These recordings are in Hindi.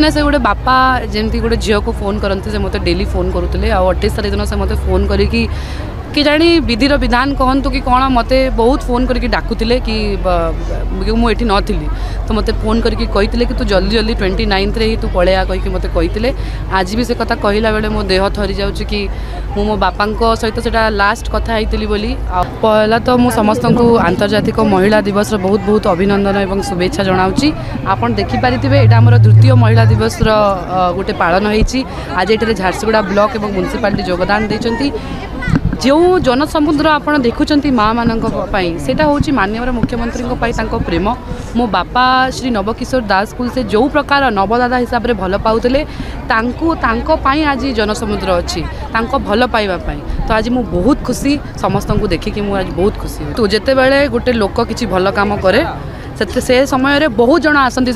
कहीं से गोटे बापा जमी गोटे झील को फोन करते मत डेली फोन करुले। 28 तारीख दिन से मत फोन करी कि जानी विधिर विधान कहतु कि कौन मते बहुत फोन करके डाकुले कि मुझे नी तो मते फोन करके कि तू जल्दी जल्दी 29 रे ही तू पलैया कहीकि मते कहते। आज भी से कथा कहला बेले मो देह थरी जाउछ कि मो बापा सहित सेटा लास्ट कथा होती बोली। पहला तो मु समस्त को आंतर्जातिक महिला दिवस बहुत बहुत अभिनंदन और शुभेच्छा जनाऊँगी। आपड़ देखिपारे यहाँ आम द्वितीय महिला दिवस गोटे पालन होती। आज ये झारसुगुड़ा ब्लॉक और म्यूनिसिपालिटी योगदान देती। जो जनसमुद्र आपड़ देखुं माँ मानी सेटा हूँ माननीय मुख्यमंत्री प्रेम। मो बापा श्री नवकिशोर दास को से जो प्रकार नवदादा हिसाब से भल पाते आज जनसमुद्र अच्छी भल पाइबापी। तो आज मुझे बहुत खुशी समस्त को देखिकी मुझे आज बहुत खुशी हो। तो जितेबाला गोटे लोक किसी भल कम कै से समय बहुत जन आसती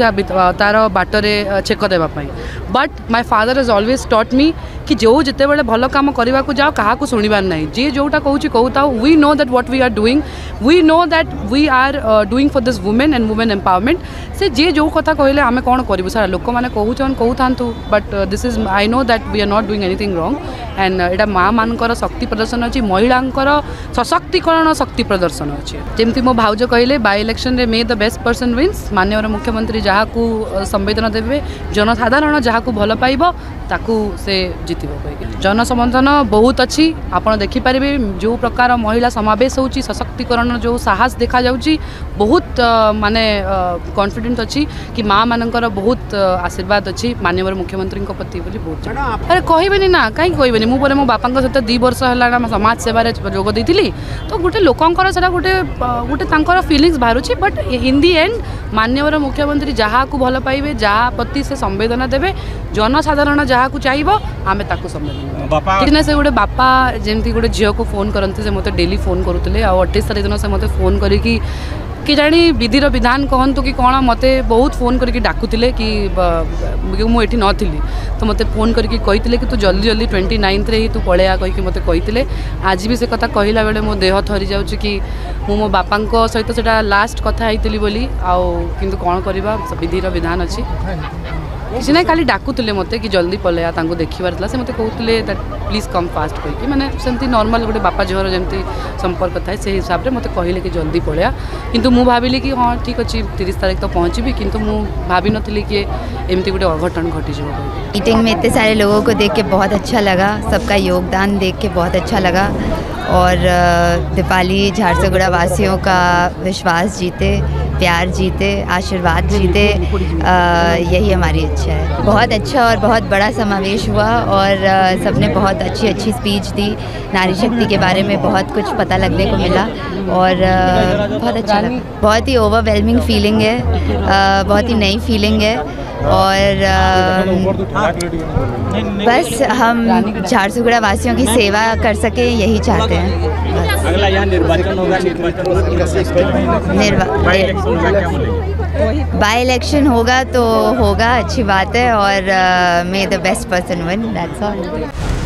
तार बाटर छेक देवाई। But my father is always taught me कि जो जिते बड़े भल कम करने को जाओ क्या शुणवार ना जी जोटा कौच कहता। We know that what we are doing, we know that we are doing for this women and women empowerment. से जी जो कथा कहले आम कौन करूँ सारा लोक मैंने कहन कहूँ। But this is I know that we are not doing anything wrong and यहाँ माँ मानकर शक्ति प्रदर्शन अच्छी महिला सशक्तिकरण शक्ति प्रदर्शन अच्छे। जमी मो भाज कहले बाय इलेक्शन रे may the best person wins. माननीय मुख्यमंत्री जहाँ को संवेदना देवे जनसाधारण जहाँ को भल पाइब ताकू से जितब। जनसमर्थन बहुत अच्छी आपड़ देखिपारे जो प्रकार महिला समावेश होची सशक्तिकरण जो साहस देखा जाउची बहुत माने कॉन्फिडेंट अच्छी कि माँ मानकर बहुत आशीर्वाद अच्छी माननीय मुख्यमंत्री प्रति बहुत। अरे कहबे ना कहीं कहबे मुझे मो बापा सहित 2 वर्ष है समाज सेवार जोग देती तो गोटे लोकंर से गोटे गोटे फिलिंगस बाहर। बट इन दि एंड माननीय मुख्यमंत्री जहाँ को भल पाइबे जहाँ प्रति से संवेदना देवे जनसाधारण जहाँ को चाहब आम संवेदना से गोटे बापा जमी गोटे झील को फोन करते से मत डेली फोन करुले। 28 तारीख दिन से मत फोन करी कि जानी विधिर विधान कहतु कि कौन मते बहुत फोन करके डाकुले कि मुझे नी तो मत फोन करके कहते कि तू जल्दी जल्दी 29 रे ही तू पलैया कहीकि मत कहते। आज भी से कथा कहला बेले मो देह थरी जाउछ कि मो बापा सहित सेटा लास्ट कथा होती बोली। आंतु कौन करवा विधिर विधान अच्छी किसी ना खाली डाकुले मत कि जल्दी पलैया देखार से मत कहते प्लीज कम फास्ट कहीकि मैंने सेमती नॉर्मल गोटे बापा झीवर जमी संपर्क थाए से हिसाब से मत कहले कि जल्दी पलैया। किंतु मु भाविली कि हाँ ठीक अच्छे 30 तारीख तक पहुँचीबी किंतु मु भावी नथिली कि एमती गोटे अघटन घटीजो। मीटिंग में इतने सारे लोगों को देख के बहुत अच्छा लगा, सबका योगदान देख के बहुत अच्छा लगा और दिपाली झारसुगुड़ा वासियों का विश्वास जीते, प्यार जीते, आशीर्वाद जीते, यही हमारी इच्छा है। बहुत अच्छा और बहुत बड़ा समावेश हुआ और सबने बहुत अच्छी अच्छी स्पीच दी, नारी शक्ति के बारे में बहुत कुछ पता लगने को मिला और बहुत अच्छा लगा। बहुत ही ओवरवेलमिंग फीलिंग है, बहुत ही नई फीलिंग है और बस हम झारसुगुड़ा वासियों की सेवा कर सके यही चाहते हैं। अगला यहाँ निर्वाचन होगा, बाय इलेक्शन होगा तो होगा, अच्छी बात है और may the best person win, that's all.